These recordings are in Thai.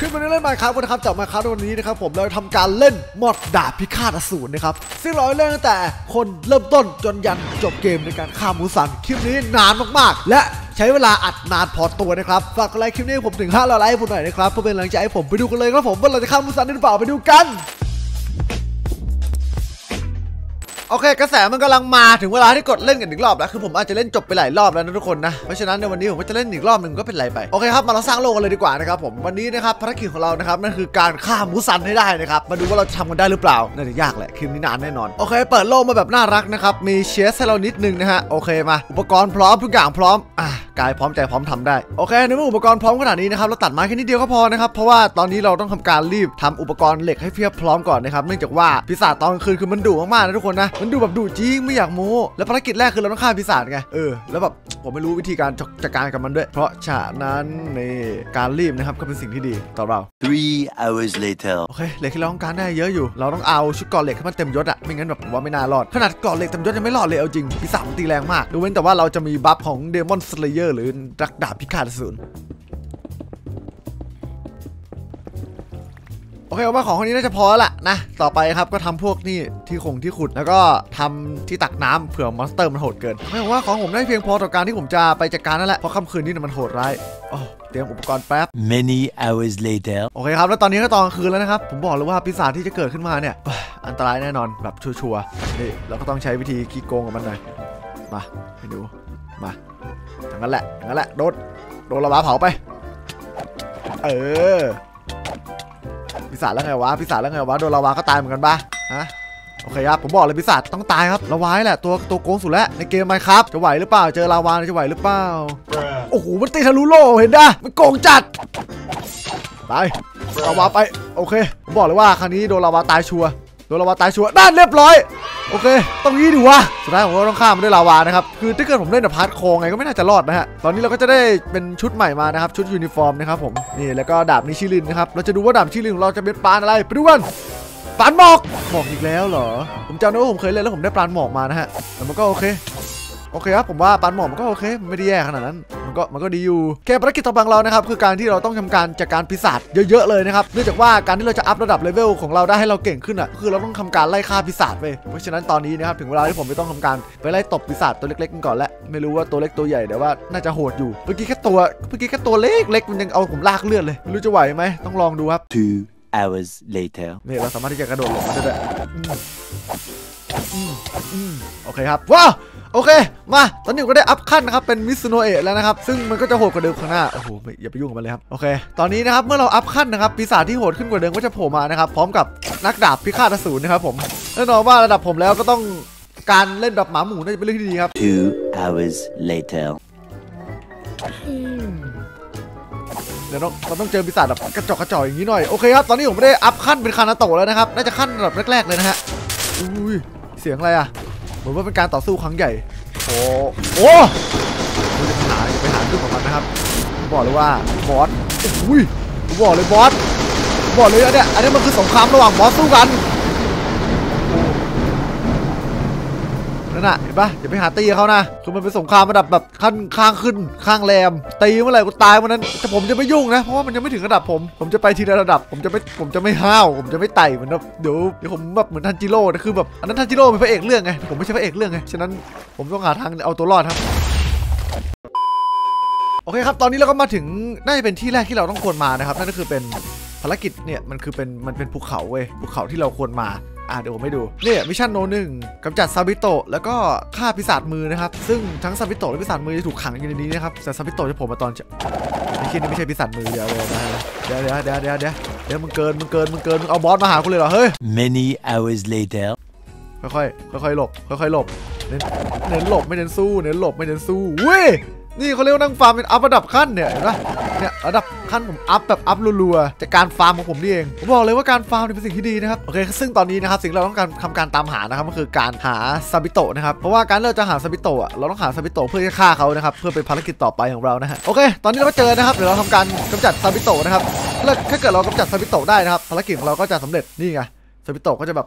ขึ้นมาเล่นมาครับกันนะครับจากมาครับในวันนี้นะครับผมเราทำการเล่นมอดดาบพิฆาตอสูรนะครับซึ่งเราเล่นตั้งแต่คนเริ่มต้นจนยันจบเกมในการฆ่ามูซันคลิปนี้นานมากๆและใช้เวลาอัดนานพอตัวนะครับฝากกดไลค์คลิปนี้ผมถึง500ไลค์ผมหน่อยนะครับเพื่อเป็นแรงใจให้ผมไปดูกันเลยครับผมว่าเราจะฆ่ามูซันได้หรือเปล่าไปดูกันโอเคกระแสมันกำลังมาถึงเวลาที่กดเล่นกันอีกรอบแล้วคือผมอาจจะเล่นจบไปหลายรอบแล้วนะทุกคนนะเพราะฉะนั้นในวันนี้ผมก็จะเล่นอีกรอบหนึ่งก็เป็นไรไปโอเคครับมาเราสร้างโลกกันเลยดีกว่านะครับผมวันนี้นะครับภารกิจของเรานะครับนั่นคือการฆ่ามูซันให้ได้นะครับมาดูว่าเราจะทำกันได้หรือเปล่าน่าจะยากแหละคืนนี้นานแน่นอนโอเคเปิดโลกมาแบบน่ารักนะครับมีเชสให้เรานิดนึงนะฮะโอเคมาอุปกรณ์พร้อมทุกอย่างพร้อมกายพร้อมใจพร้อมทำได้โอเคในเมื่ออุปกรณ์พร้อมขนาดนี้นะครับเราตัดไม้แค่นิดเดียวก็พอนะครับเพราะว่าตอนนี้เราต้องทำการรีบทำอุปกรณ์เหล็กให้เพียบพร้อมก่อนนะครับเนื่องจากว่าปีศาจตอนกลางคืนคือมันดุมากๆนะทุกคนนะมันดุแบบดุจริงไม่อยากโม้แล้วภารกิจแรกคือเราต้องฆ่าปีศาจไงแล้วแบบผมไม่รู้วิธีการจัดการกับมันด้วยเพราะฉะนั้นในการรีบนะครับก็เป็นสิ่งที่ดีต่อเรา 3 hours later โอเคเหล็กที่เราต้องการได้เยอะอยู่เราต้องเอาชุดก่อเหล็กให้มันเต็มยศอะไม่งั้นแบบว่าไม่น่ารอดขนาดก่อเหล็กเต็มยศยังไม่รอดเลยเอาจริงปีศาจตีแรงมากดูเว้นแต่ว่าเราจะมีบัฟของเดมอนสเลเยอร์หรือรักดาบพิฆาตอสูรโอเคว่าของคนนี้น่าจะพอละนะต่อไปครับก็ทำพวกนี่ที่ขุดแล้วก็ทำที่ตักน้ำเผื่อมอนสเตอร์มันโหดเกินไม่ว่าของผมได้เพียงพอต่อการที่ผมจะไปจัดการนั่นแหละเพราะค่ำคืนนี้มันโหดร้ายเตรียมอุปกรณ์แป๊บ Many hours later โอเคครับแล้วตอนนี้ก็ตอนคืนแล้วนะครับผมบอกเลยว่าปีศาจที่จะเกิดขึ้นมาเนี่ยอันตรายแน่นอนแบบชัวร์ๆนี่เราก็ต้องใช้วิธีขี้โกงกับมันหน่อยมาให้ดูมาอย่างนั้นแหละโดนระบาเผาไปปีศาจแล้วไงวะโดนระวาก็ตายเหมือนกันปะฮะโอเคครับผมบอกเลยปีศาจต้องตายครับระวาแหละตัวโกงสุดแล้วในเกมไหมครับจะไหวหรือเปล่าเจอระวาจะไหวหรือเปล่าโอ้โหมันตีทะลุโลเห็นได้มันโกงจัดตายระวาไปโอเคผมบอกเลยว่าครั้งนี้โดนระวาตายชัวร์นั่นเรียบร้อยโอเคต้องงี้ดูวะสุดท้ายผมก็ต้องฆ่ามันด้วยลาวานะครับคือถ้าเกิดผมเล่นแบบพาร์ทโคงไงก็ไม่น่าจะรอดนะฮะตอนนี้เราก็จะได้เป็นชุดใหม่มานะครับชุดยูนิฟอร์มนะครับผมนี่แล้วก็ดาบนิชิรินนะครับเราจะดูว่าดาบนิชิรินของเราจะเป็นปานอะไรไปดูกันปานหมอกอีกแล้วเหรอผมจำได้ว่าผมเคยเล่นแล้วผมได้ปานหมอกมานะฮะแต่มันก็โอเคครับผมว่าปานหมอกมันก็โอเคไม่ได้แย่ขนาดนั้นมันก็ดีอยู่แค่ภารกิจต่อไปเรานะครับคือการที่เราต้องทำการจัดการปีศาจเยอะๆเลยนะครับเนื่องจากว่าการที่เราจะอัพระดับเลเวลของเราได้ให้เราเก่งขึ้นอ่ะคือเราต้องทำการไล่ฆ่าปีศาจไปเพราะฉะนั้นตอนนี้นะครับถึงเวลาที่ผมจะต้องทำการไปไล่ตบปีศาจตัวเล็กๆก่อนแหละไม่รู้ว่าตัวเล็กตัวใหญ่แต่ว่าน่าจะโหดอยู่เมื่อกี้แค่ตัวเล็กๆมันยังเอาผมลากเลือดเลยไม่รู้จะไหวไหมต้องลองดูครับ Two hours later เนี่ยเราสามารถที่จะกระโดดลงมาได้โอเคครับว้าโอเคมาตอนนี้ก็ได้อัพขั้นนะครับเป็นมิซุโนะเอะแล้วนะครับซึ่งมันก็จะโหดกว่าเดิมข้างหน้าโอ้โหอย่าไปยุ่งกับมันเลยครับโอเคตอนนี้นะครับเมื่อเราอัพขั้นนะครับปีศาจที่โหดขึ้นกว่าเดิมก็จะโผล่มานะครับพร้อมกับนักดาบพิฆาตอสูรนะครับผมแน่นอนว่าระดับผมแล้วก็ต้องการเล่นแบบหมาหมูน่าจะเป็นเรื่องที่ดีครับ Two hours later เดี๋ยวเราต้องเจอปีศาจแบบกระจอกอย่างนี้หน่อยโอเคครับตอนนี้ผมได้อัพขั้นเป็นคานาโตะแล้วนะครับน่าจะขั้นระดับแรกๆเลยนะฮะอุ้ยเสียงอะไรอะเหมือนว่าเป็นการต่อสู้ครั้งใหญ่โอ้จะไปหาขึ้นของมันนะครับบอกเลยว่าบอสอุ้ยบอกเลยบอสบอกเลยอันนี้มันคือสงครามระหว่างบอสสู้กันนั่นน่ะเห็นปะอย่าไปหาตีเขานะคือมันเป็นสงครามระดับแบบขั้นข้างขึ้นข้างแรมตีเมื่อไหร่กูตายเมื่อนั้นแต่ผมจะไม่ยุ่งนะเพราะว่ามันยังไม่ถึงระดับผมจะไปทีละระดับผมจะไม่ห้าวผมจะไม่ไต่เหมือนแบบเดี๋ยวผมแบบเหมือนทันจิโร่นะคือแบบอันนั้นทันจิโร่เป็นพระเอกเรื่องไงผมไม่ใช่พระเอกเรื่องไงฉะนั้นผมต้องหาทางเอาตัวรอดครับโอเคครับตอนนี้เราก็มาถึงน่าจะเป็นที่แรกที่เราต้องควรมานะครับนั่นก็คือเป็นภารกิจเนี่ยมันเป็นภูเขาเว้ยภูเขาที่เราควรมาเดี๋ยวผมให้ดูเนี่ยมิชชั่นโน1กำจัดซาบิโตะแล้วก็ฆ่าปีศาจมือนะครับซึ่งทั้งซาบิโตะและปีศาจมือจะถูกขังอยู่ในนี้นะครับแต่ซาบิโตะจะโผล่มาตอนคิดนี่ไม่ใช่ปีศาจมือเดี๋ยวมึงเกินมึงเอาบอสมาหากูเลยเหรอเฮ้ย Many hours later ค่อยๆหลบเน้นหลบไม่เน้นสู้เว้ยนี่เขาเรียกว่านั่งฟาร์มเป็นอัพระดับขั้นเนี่ยเห็นปะเนี่ยระดับขั้นผมอัพแบบอัพรัวๆจากการฟาร์มของผมนี่เองผมบอกเลยว่าการฟาร์มเป็นสิ่งที่ดีนะครับโอเคซึ่งตอนนี้นะครับสิ่งเราต้องการทำการตามหานะครับก็คือการหาซาบิโตะนะครับเพราะว่าการเราจะหาซาบิโตะเราต้องหาซาบิโตะเพื่อจะฆ่าเขานะครับเพื่อเป็นภารกิจต่อไปของเรานะฮะโอเคตอนนี้เราก็เจอนะครับเดี๋ยวเราทำการกำจัดซาบิโตะนะครับถ้าเกิดเรากำจัดซาบิโตะได้นะครับภารกิจของเราก็จะสำเร็จนี่ไงซาบิโตะก็จะแบบ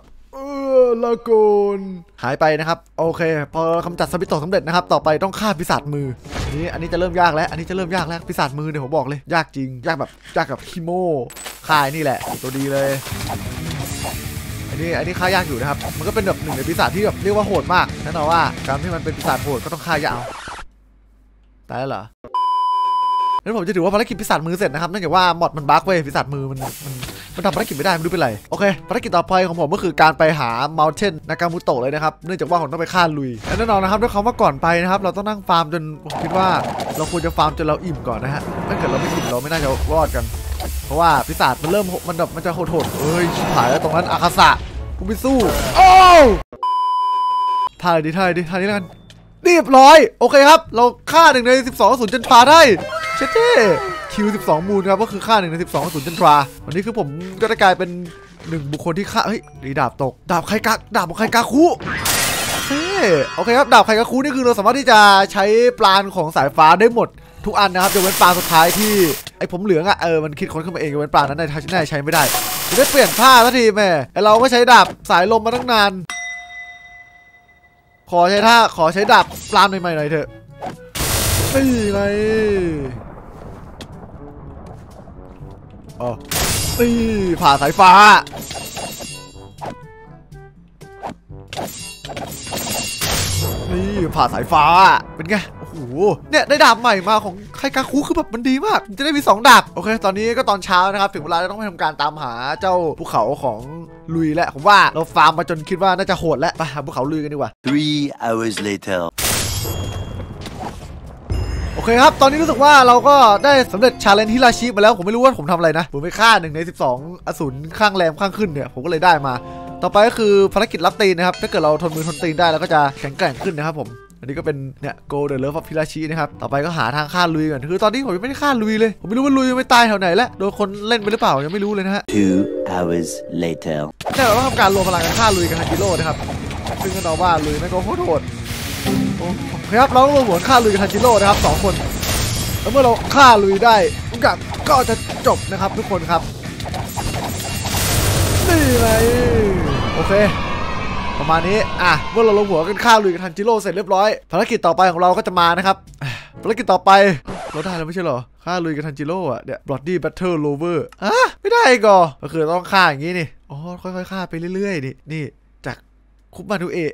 ลาโกนหายไปนะครับโอเคพอคำจัดซาบิโตะสำเร็จนะครับต่อไปต้องฆ่าปีศาจมืออันนี้จะเริ่มยากแล้วปีศาจมือเนี่ยผมบอกเลยยากจริงยากแบบยากกับคิโมคายนี่แหละตัวดีเลยอันนี้ฆ่ายากอยู่นะครับมันก็เป็นแบบหนึ่งในปีศาจที่แบบเรียกว่าโหดมากนั่นแปลว่าการที่มันเป็นปีศาจโหดก็ต้องฆ่ายากตายแล้วเหรองั้นผมจะถือว่าภารกิจปีศาจมือเสร็จนะครับเนื่องจากว่ามอดมันบั๊กเว้ยปีศาจมือมันทำภารกิจไม่ได้ไม่รู้เป็นไรโอเคภารกิจต่อไปของผมก็คือการไปหา Mountain นากามุโตะเลยนะครับเนื่องจากว่าผมต้องไปฆ่าลุยและแน่นอนนะครับด้วยคำว่าก่อนไปนะครับเราต้องนั่งฟาร์มจนผมคิดว่าเราควรจะฟาร์มจนเราอิ่มก่อนนะฮะถ้าเกิดเราไม่อิ่มเราไม่น่าจะรอดกันเพราะว่าปีศาจมันเริ่มมันจะโหดๆเอ้ยชิบหายแล้วตรงนั้นอาคาสะกูไปสู้โอ้ท่านี้แล้วกันเรียบร้อยโอเคครับเราฆ่า1ใน12ศูนย์จันทราได้เจ๊คิว12มูลครับก็คือฆ่า1ใน12ศูนย์จันทราวันนี้คือผมก็ได้กลายเป็น1บุคคลที่ฆ่าเฮ้ยดาบตกดาบของใครกาคุโอเคครับดาบใครกาคุนี่คือเราสามารถที่จะใช้ปราณของสายฟ้าได้หมดทุกอันนะครับยกเว้นปราณสุดท้ายที่ไอผมเหลืองอ่ะมันคิดค้นขึ้นมาเองยกเว้นปราณนั้นในใช้ไม่ได้ได้เปลี่ยนท่าสักทีแม่เราก็ใช้ดาบสายลมมาตั้งนานขอใช้ดาบปราณใหม่ๆหน่อยเถอะไม่ไงอ๋อผ่าสายฟ้าเป็นไงโอ้โหเนี่ยได้ดาบใหม่มาของไคกาคุคือแบบมันดีมากจะได้มี2ดาบโอเคตอนนี้ก็ตอนเช้านะครับถึงเวลาต้องไปทำการตามหาเจ้าภูเขาของลุยแล้วผมว่าเราฟาร์มมาจนคิดว่าน่าจะโหดแล้วไปหาภูเขาลุยกันดีกว่า 3 hours later โอเคครับตอนนี้รู้สึกว่าเราก็ได้สำเร็จชาเลนจ์ฮิราชิมาแล้วผมไม่รู้ว่าผมทำอะไรนะผมไปฆ่า1ใน12อสูรข้างแรมข้างขึ้นเนี่ยผมก็เลยได้มาต่อไปก็คือภารกิจรับตีนนะครับถ้าเกิดเราทนมือทนตีนได้เราก็จะแข็งแกร่งขึ้นนะครับผมอันนี้ก็เป็นเนี่ยโกเดอร์เลิฟของฮิราชินะครับต่อไปก็หาทางฆ่าลุยก่อนคือตอนนี้ผมยังไม่ได้ฆ่าลุยเลยผมไม่รู้ว่าลุยยังไม่ตายแถวไหนแล้วโดนคนเล่นไปหรือเปล่ายังไม่รู้เลยนะฮะ 2 hours later แต่เราทำการรวมพลังกันฆ่าลุยกันฮาจิโร่นะครับซึ่งก็นอว่าลุยแม่งก็โคตรโหดครับเราต้องรวมหัวฆ่าลุยกับฮาจิโร่นะครับ2คนแล้วเมื่อเราฆ่าลุยได้ก็จะจบนะครับทุกคนครับนี่เลยโอเคประมาณนี้อ่ะเมื่อเราลงหัวกันฆ่าลุยกับทันจิโร่เสร็จเรียบร้อยภารกิจต่อไปของเราก็จะมานะครับภารกิจต่อไปเราได้แล้วไม่ใช่เหรอฆ่าลุยกับทันจิโร่อ่ะเดี๋ยว Bloody Battle Rover อ่ะไม่ได้ก่อก็คือต้องฆ่าอย่างนี้นี่อ๋อค่อยๆฆ่าไปเรื่อยๆนี่จากคุปมาดูเอะ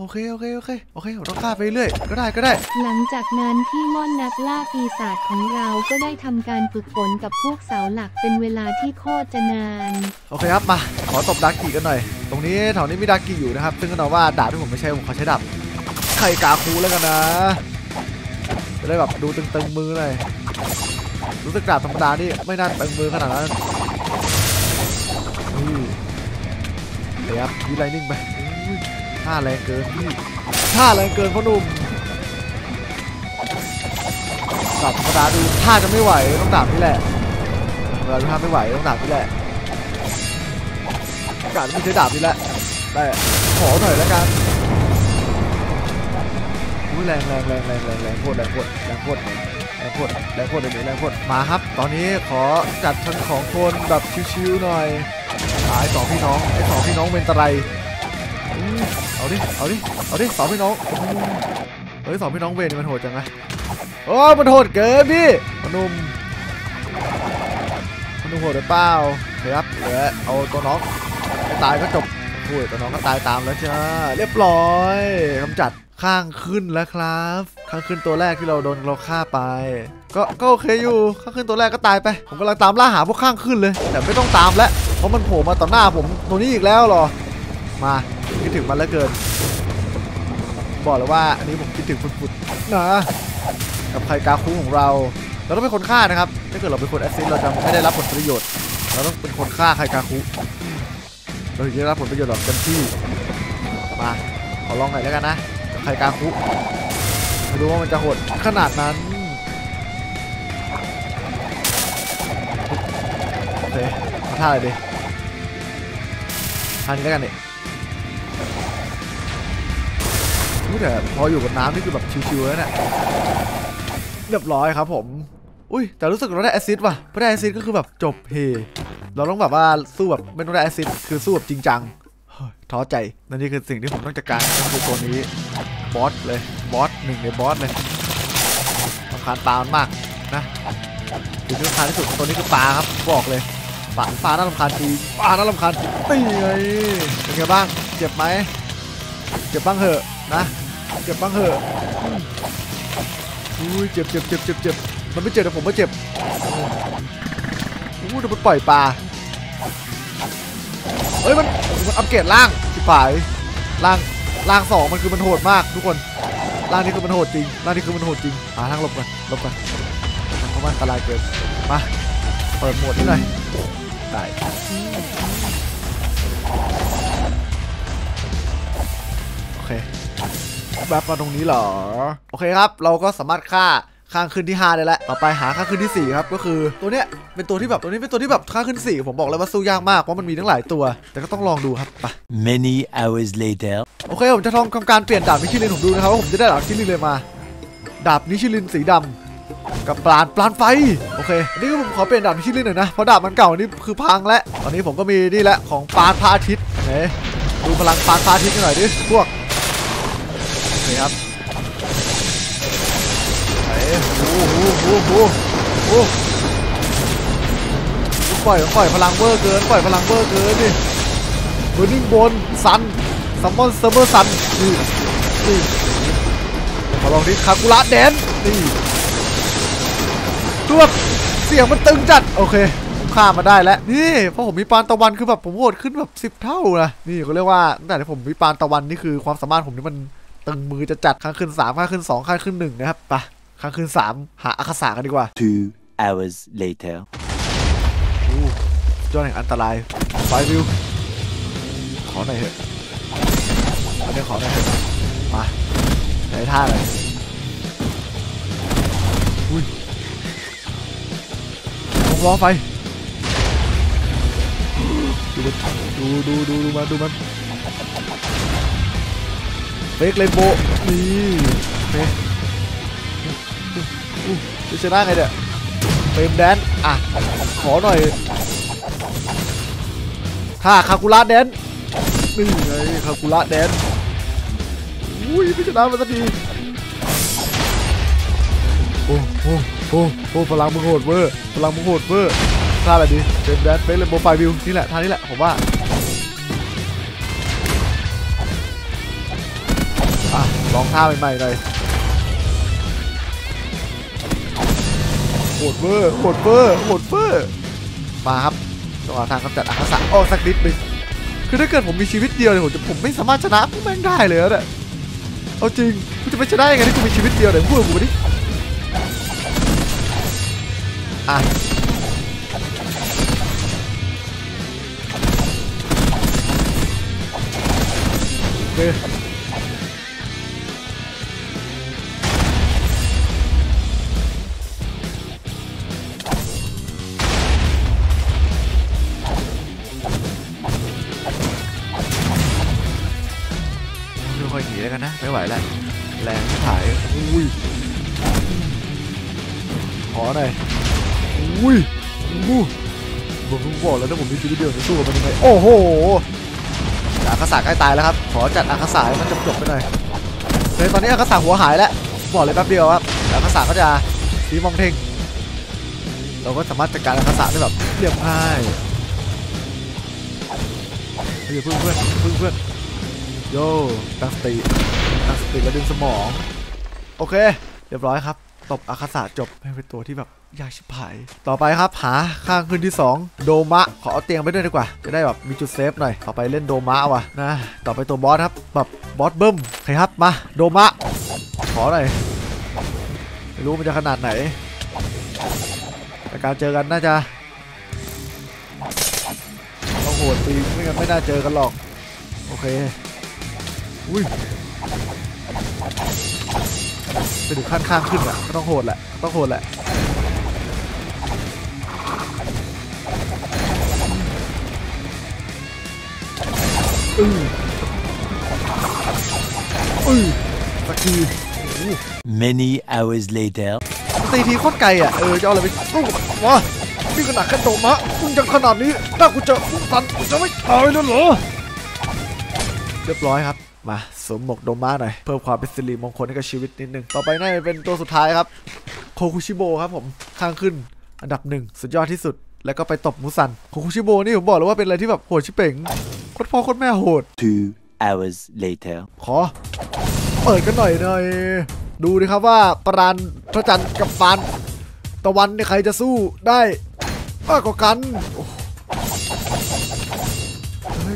โอเคผมต้องฆ่าไปเรื่อยก็ได้หลังจากนั้นพี่ม่อนนักล่าปีศาจของเราก็ได้ทำการฝึกฝนกับพวกเสาหลักเป็นเวลาที่โคตรจะนานโอเคครับมาขอตบดากิกันหน่อยตรงนี้แถวนี้มีดากิอยู่นะครับซึ่งก็แปลว่าดาบที่ผมไม่ใช้ผมขอใช้ดาบไคกาคุแล้วกันนะจะได้แบบดูตึงๆมือเลยรู้สึกดาบธรรมดานี่ไม่น่าตึงมือขนาดนั้นเดี๋ยวครับมีไลนิ่งไปท่าแรงเกินพ่อหนุ่มดาบธรรมดาดูท่าจะไม่ไหวต้องดาบนี่แหละการไม่ใช้ดาบนี่แหละได้ขอหน่อยแล้วกันแรงโคตรมาครับตอนนี้ขอจัดทั้งของคนแบบชิวๆหน่อยไอ้สองพี่น้องเป็นตะไรเอาดิสองพี่น้องเฮ้ยสองพี่น้องเวรมันโหดจังนะโอ้มันโหดเกินพี่มันหนุ่มโหดหรือเปล่าเฮ้ยครับเดี๋ยวเอาตัวน้องตายก็จบโอ้ยตัวน้องก็ตายตามแล้วจ้าเรียบร้อยกำจัดข้างขึ้นแล้วครับข้างขึ้นตัวแรกที่เราโดนเราฆ่าไปก็โอเคอยู่ข้างขึ้นตัวแรกก็ตายไปผมกำลังตามล่าหาพวกข้างขึ้นเลยแต่ไม่ต้องตามแล้วเพราะมันโผล่มาต่อหน้าผมตัวนี้อีกแล้วหรอมาคิดถึงมันแล้วเกินบอกเลยว่าอันนี้ผมคิดถึงฝุดๆนะกับไคกาคุของเราต้องเป็นคนฆ่านะครับถ้าเกิดเราเป็นคนแอสซิสต์เราจะไม่ได้รับผลประโยชน์เราต้องเป็นคนฆ่าไคกาคุเราถึงจะรับผลประโยชน์แบบเต็มที่มาขอลองหน่อยแล้วกันนะกับไคกาคุไม่รู้ว่ามันจะโหดขนาดนั้นโอเคท่าอะไรดีท่านี้แล้วกันเนี่ยแต่พออยู่กับน้ำนี่คือแบบชิวๆแล้วเนี่ยเรียบร้อยครับผมอุ้ยแต่รู้สึกเราได้แอสซิสต์ว่ะไม่ได้แอสซิสต์ก็คือแบบจบเฮเราต้องแบบว่าสู้แบบไม่ต้องได้แอสซิสต์คือสู้แบบจริงจัง ท้อใจนั่นนี่คือสิ่งที่ผมต้องจัดการคือตัวนี้บอสเลยบอสหนึ่งในบอสเลยรำคาญปลามากนะสิ่งที่รำคาญที่สุดตัวนี้คือปลาครับบอกเลยปลาน่ารำคาญตีปลาน่ารำคาญตีเลยเป็นไงบ้างเจ็บไหมเจ็บบ้างเหอะนะเจ็บบ้างเหอะอุ้ยเจ็บมันไม่เจ็บแต่ผมไม่เจ็บอู้ดูมันปล่อยปลาเฮ้ยมันอัปเกรดล่างสิป่ายล่างสองมันคือมันโหดมากทุกคนล่างนี้คือมันโหดจริงหาทางหลบกันเพราะมันอันตรายเกินมาเปิดโหมดหน่อยได้โอเคแบบมาตรงนี้เหรอโอเคครับเราก็สามารถฆ่าข้างขึ้นที่5ได้แล้วต่อไปหาข้างขึ้นที่4ครับก็คือตัวเนี้ยเป็นตัวที่แบบข้างขึ้น4ผมบอกเลยว่าสู้ยากมากเพราะมันมีทั้งหลายตัวแต่ก็ต้องลองดูครับไป Many hours later โอเคผมจะลองทำการเปลี่ยนดาบนิชิรินผมดูนะครับว่าผมจะได้ดาบนิชิรินเลยมาดาบนิชิรินสีดำกับปลานไฟโอเคนี่ก็ผมขอเปลี่ยนดาบนิชิรินหน่อยนะเพราะดาบมันเก่านี่คือพังและตอนนี้ผมก็มีนี่แหละของปลานพระอาทิตย์เฮ้ยดูพลังปลานพระอาทิตย์กันหน่อยดิพวกโอเคครับโอ้โหปล่อยพลังเวอร์เกินดิเบอร์นิ่งบนซันซัมมอนเซิร์ฟเวอร์ซันนี่ขอลองดิคากุระแดนนี่ตัวเสียงมันตึงจัดโอเคผมฆ่ามาได้แล้วนี่เพราะผมมีปานตะวันคือแบบผมโหดขึ้นแบบ10เท่านะนี่เขาเรียกว่าตั้งแต่ที่ผมมีปานตะวันนี่คือความสามารถผมนี่มันตึงมือจะจัดข้างขึ้น3ข้างขึ้น2ข้างขึ้น1นะครับไปข้างขึ้น3หาอาคาสากันดีกว่า Two hours later จอแห่งอันตรายไฟวิวขอหน่อยเถอะอันนี้ขอหน่อยเถอะมาไหนท่าเลยอุ้ยล้อไฟดูมันเฟกเลนโบนี่เฟกจะชนะไงเด้อเฟรมแดนอ่ะขอหน่อยถ้าคากุระแดนนี่ไงคากุระแดนอุ้ยไม่ชนะมาสักทีโอ้พลังมึงโหดเวอร์ท่าอะไรดีเฟรมแดนเฟรมเรนโบว์ไฟวิวนี่แหละท่านี้แหละผมว่าอ่ะลองท่าใหม่ๆเลยโหดเวอร์มาครับต้องหาทางกำจัดอาคาสะสักนิดนึงคือถ้าเกิดผมมีชีวิตเดียวเนี่ยผมไม่สามารถชนะพวกมันได้เลยนะเอาจริงกูจะไปชนะยังไงที่กูมีชีวิตเดียวเนี่ยพูดกูไปดิอ่ะโอเคไม่ไหวแล้วแรงถ่ายอุ้ยขอหน่อยอุ้ยบู๊ผมบอกแล้วนะผมมีชีวิตเดียวจะสู้กับมันยังไงโอ้โหอาคาสาใกล้ตายแล้วครับขอจัดอาคาสาให้มันจบไปหน่อยเลยตอนนี้อาคาสาหัวหายแล้วบอกเลยแป๊บเดียวครับอาคาสาก็จะตีมองเทงเราก็สามารถจัดการอาคาสาได้แบบเรียบง่ายเพื่อนโย่ตั้งสติแล้วดึงสมองโอเคเรียบร้อยครับตบอาคาสะจบเป็นตัวที่แบบยากชิบหายต่อไปครับหาข้างขึ้นที่2โดมะขอเอาเตียงไปด้วยดีกว่าจะได้แบบมีจุดเซฟหน่อยต่อไปเล่นโดมะว่ะนะต่อไปตัวบอสครับแบบบอสเบิ้มใครครับมาโดมะขอหน่อยไม่รู้มันจะขนาดไหนแต่การเจอกันน่าจะต้องโหดตีไม่งั้นไม่น่าเจอกันหรอกโอเคอุ้ยไปดูขั้นข้างขึ้นอ่ะก็ต้องโหดแหละสักที Many hours later ตีทีโคตรไกลอ่ะจะเอาอะไรไปสู้วะพี่ขนาดแค่โดมะมึงยังขนาดนี้ถ้ากูเจอมึงตันกูจะไม่ตายแล้วเหรอ เรียบร้อยครับมาสวมหมวกโดมาหน่อยเพิ่มความเป็นสิริมงคลให้กับชีวิตนิดนึงต่อไปน่าจะเป็นตัวสุดท้ายครับโคคุชิโบครับผมข้างขึ้นอันดับหนึ่งสุดยอดที่สุดแล้วก็ไปตบมูซันโคคุชิโบนี่ผมบอกเลยว่าเป็นอะไรที่แบบโหดชิเป๋งโคตรพ่อโคตรแม่โหด Two hours later ขอเปิดกันหน่อยดูดิครับว่าปราณพระจันทร์กับปราณตะวันเนี่ยใครจะสู้ได้มากกว่ากัน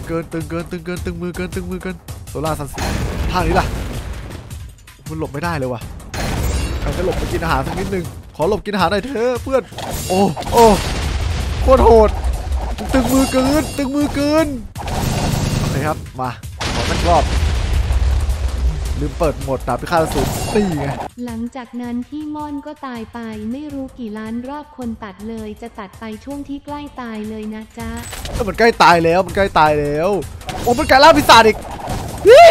เกินตึงมือเกินโซล่าซันซีทางนี้ล่ะมันหลบไม่ได้เลยว่ะใครจะหลบไปกินอาหารสักนิดนึงขอหลบกินอาหารหน่อยเถอะเพื่อนโอ้โคตรโหดตึงมือเกินโอเคครับมาขอสักรอบลืมเปิดโหมดดาบพิฆาตอสูรตีไงหลังจากนั้นพี่ม่อนก็ตายไปไม่รู้กี่ล้านรอบคนตัดเลยจะตัดไปช่วงที่ใกล้ตายเลยนะจ๊ะมันใกล้ตายแล้วโอ้มันกลายร่างปีศาจอีกพี่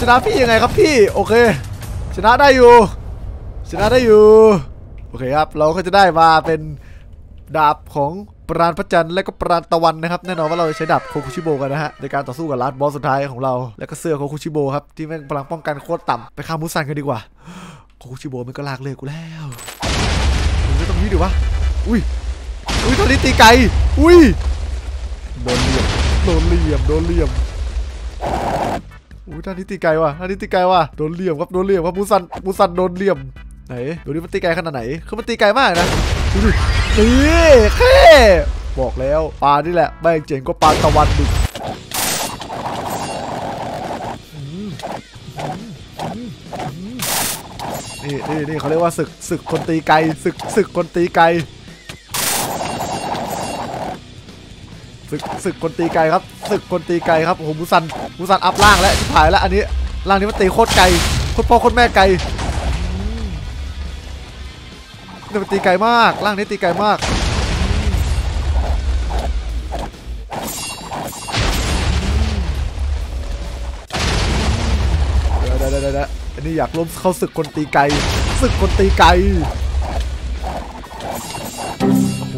ชนะพี่ยังไงครับพี่โอเคชนะได้อยู่โอเคครับเราก็จะได้มาเป็นดาบของปราณพระจันทร์และก็ปราณตะวันนะครับแน่นอนว่าเราใช้ดาบโคคุชิโบกันนะฮะในการต่อสู้กับลาสบอสสุดท้ายของเราและก็เสื้อโคคุชิโบครับที่แม่งพลังป้องกันโคตรต่ำไปฆ่ามูซันกันดีกว่าโคคุชิโบมันก็ลากเลยกูแล้วมึงก็ต้องนี้ดิวะอุ้ยตอนนี้ตีไกลอุ้ยโดนเหลี่ยมอุ้ยท่านี้ตีไกลว่ะโดนเหลี่ยมครับมูซันโดนเหลี่ยมไหนดูดิมันตีไกลขนาดไหนคือมันตีไกลมากนะนี่แค่บอกแล้วปลานี่แหละแม่งเจ๋งก็ปลาตะวันดินี่เขาเรียกว่าศึกคนตีไกลศึกคนตีไกลศึกคนตีไกลครับโอ้โหมูซันอัพล่างและที่ถ่ายแล้วอันนี้ล่างนี้มันตีโคตรไกลโคตรพ่อโคตรแม่ไกลมันตีไกลมากล่างนี้ตีไกลมากได้อันนี้อยากล้มเข้าศึกคนตีไกลโอ้โห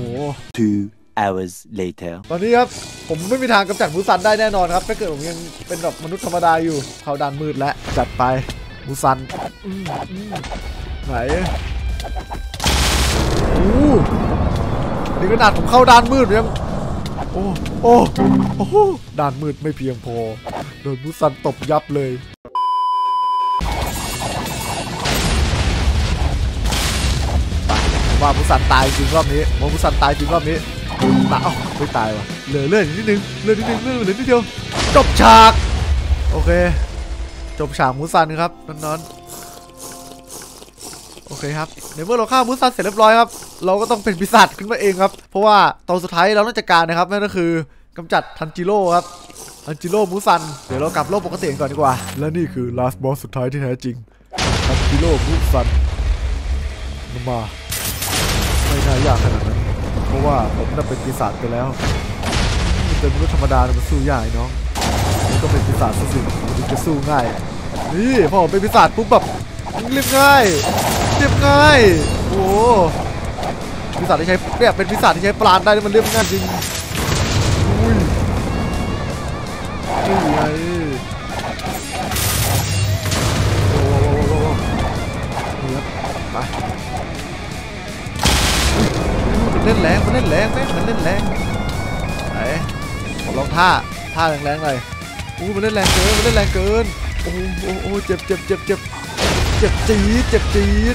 Two hours later ตอนนี้ครับผมไม่มีทางกำจัดมูซันได้แน่นอนครับถ้าเกิดผมยังเป็นแบบมนุษย์ธรรมดาอยู่เขาด้านมืดและจัดไปมูซันไหนนี่ขนาดผมเข้าด้านมืดยังโอ้โหด้านมืดไม่เพียงพอโดนมูซันตบยับเลยว่ามูซันตายจริงรอบนี้ตายไม่ตายว่ะเหลือเลื่อนนิดนึงเหลือนิดเดียวจบฉากโอเคจบฉากมูซันครับนอนโอเคครับในเมื่อเราฆ่ามูซันเสร็จเรียบร้อยครับเราก็ต้องเป็นปีศาจขึ้นมาเองครับเพราะว่าตอนสุดท้ายเราต้องจัดการนะครับนั่นก็คือกำจัดทันจิโร่ครับทันจิโร่มูซันเดี๋ยวเรากลับโลกปกติก่อนดีกว่าและนี่คือ last boss สุดท้ายที่แท้จริงทันจิโร่มูซันมาไม่น่ายากขนาดนั้นเพราะว่าผมน่ะเป็นปีศาจไปแล้วเป็นมนุษย์ธรรมดามันสู้ยากเนาะนี่ก็เป็นปีศาจสิมันจะสู้ง่ายนี่พอผมเป็นปีศาจปุ๊บแบบเรียบง่ายโอ้ปีศาจที่ใช้เนี่ยเป็นปีศาจที่ใช้ปราณได้มันเรียบง่ายจริงอุ้ยนี่ไงโอ้มันเล่นแรงมันเล่นแรงไหนผมลองท่าแรงหน่อยอู้มันเล่นแรงเกินโอ้โหเจ็บจี๊ดโอ้ยเจ็บจี๊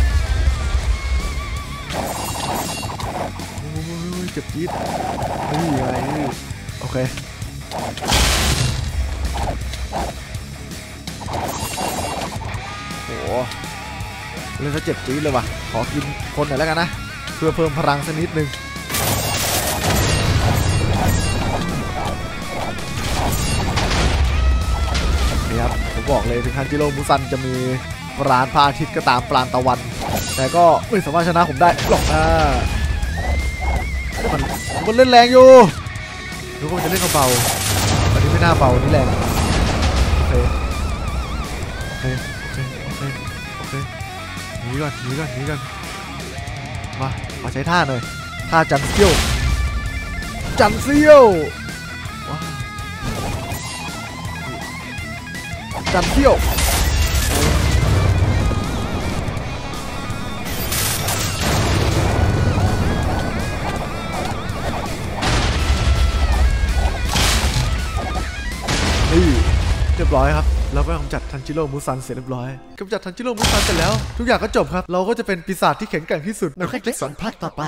ดนี่ไงโอเคโอ้เล่นซะเจ็บจี๊ดเลยว่ะขอกินคนหน่อยแล้วกันนะเพื่อเพิ่มพลังสักนิดนึงนี่ครับผมบอกเลยถึงทันจิโร่มูซันจะมีปราณพระอาทิตย์ก็ตามปราณตะวันแต่ก็ไม่สามารถชนะผมได้หรอกนะมันเล่นแรงอยู่ทุกคนจะเล่นเบาๆอันนี้ไม่น่าเบานี่แรงโอเคหนีก่อนมาใช้ท่าหน่อยท่าจันเซี่ยว จับเที่ยวเรียบร้อยครับเราก็กำจัดทันจิโร่มูซันเสร็จเรียบร้อยกำจัดทันจิโร่มูซันเสร็จแล้วทุกอย่างก็จบครับเราก็จะเป็นปีศาจที่แข็งแกร่งที่สุดในภาคสันภาคต่อไป